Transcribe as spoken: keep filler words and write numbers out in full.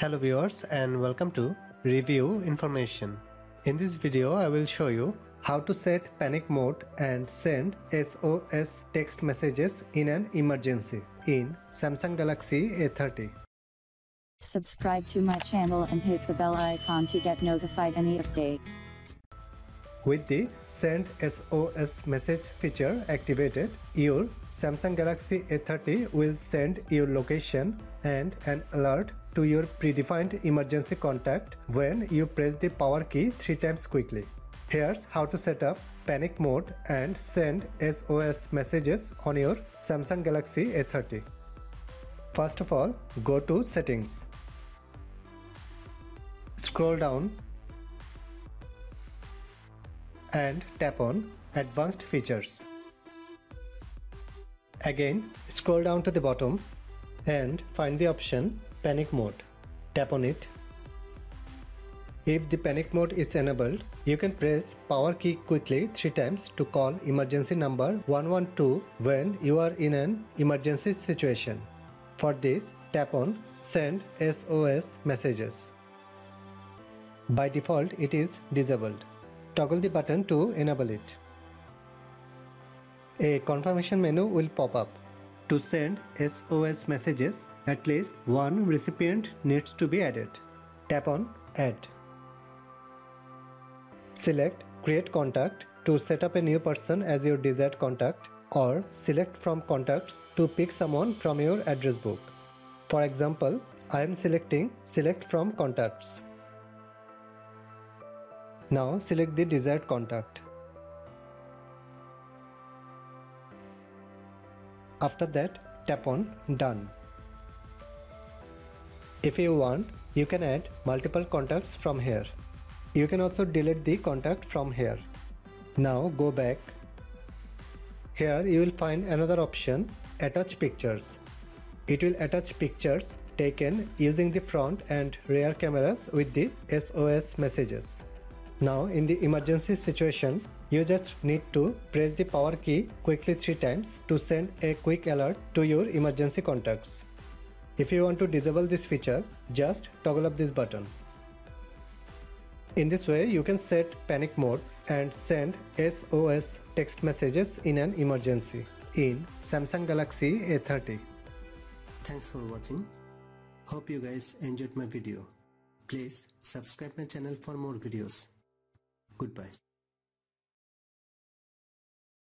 Hello viewers and welcome to Review Information. In this video I will show you how to set panic mode and send S O S text messages in an emergency in Samsung Galaxy A thirty. Subscribe to my channel and hit the bell icon to get notified any updates. With the Send S O S Message feature activated, your Samsung Galaxy A thirty will send your location and an alert to your predefined emergency contact when you press the power key three times quickly. Here's how to set up panic mode and send S O S messages on your Samsung Galaxy A thirty. First of all, go to Settings. Scroll down and tap on Advanced Features. Again, scroll down to the bottom and find the option Panic Mode. Tap on it. If the panic mode is enabled, you can press power key quickly three times to call emergency number one one two when you are in an emergency situation. For this, tap on Send S O S Messages. By default, it is disabled. Toggle the button to enable it. A confirmation menu will pop up. To send S O S messages, at least one recipient needs to be added. Tap on Add. Select Create Contact to set up a new person as your desired contact, or select from contacts to pick someone from your address book. For example, I am selecting Select from Contacts. Now select the desired contact. After that, tap on Done. If you want, you can add multiple contacts from here. You can also delete the contact from here. Now go back. Here you will find another option, Attach Pictures. It will attach pictures taken using the front and rear cameras with the S O S messages. Now in the emergency situation, you just need to press the power key quickly three times to send a quick alert to your emergency contacts. If you want to disable this feature, just toggle up this button. In this way, you can set panic mode and send S O S text messages in an emergency in Samsung Galaxy A thirty. Thanks for watching. Hope you guys enjoyed my video. Please subscribe my channel for more videos. Goodbye.